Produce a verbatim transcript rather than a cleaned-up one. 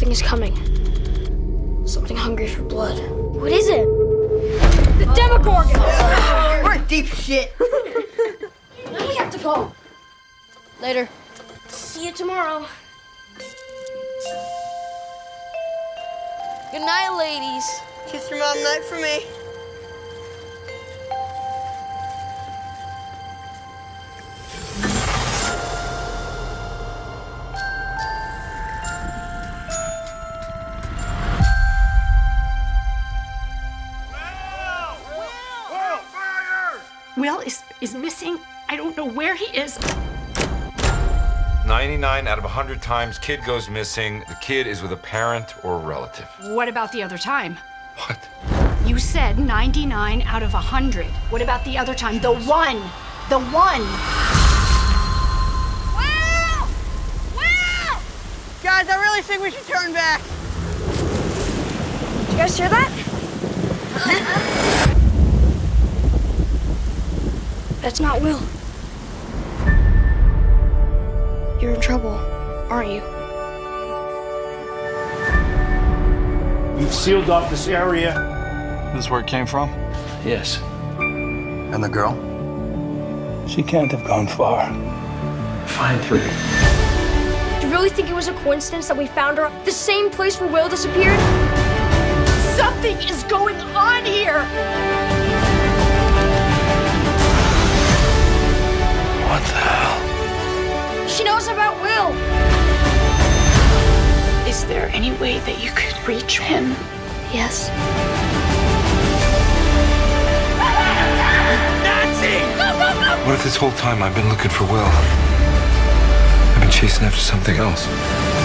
Something is coming. Something hungry for blood. What is it? The uh, Demogorgon! Uh, We're in deep shit. Now we have to go. Later. See you tomorrow. Good night, ladies. Kiss your mom night for me. Will is, is missing. I don't know where he is. ninety-nine out of one hundred times, kid goes missing. The kid is with a parent or a relative. What about the other time? What? You said ninety-nine out of one hundred. What about the other time? The one. The one. Wow! Wow! Guys, I really think we should turn back. Did you guys hear that? That's not Will. You're in trouble, aren't you? We've sealed off this area. This is where it came from? Yes. And the girl? She can't have gone far. Find her. Do you really think it was a coincidence that we found her the same place where Will disappeared? Something is going on here! What the hell? She knows about Will. Is there any way that you could reach him? Yes. Nancy! Go, go, go! What if this whole time I've been looking for Will? I've been chasing after something else.